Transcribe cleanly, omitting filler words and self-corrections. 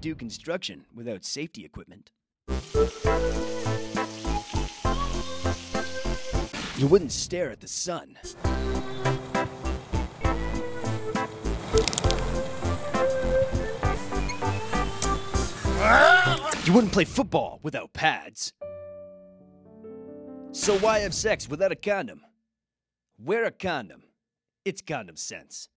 couldn't do construction without safety equipment. You wouldn't stare at the sun. You wouldn't play football without pads. So why have sex without a condom? Wear a condom. It's condom sense.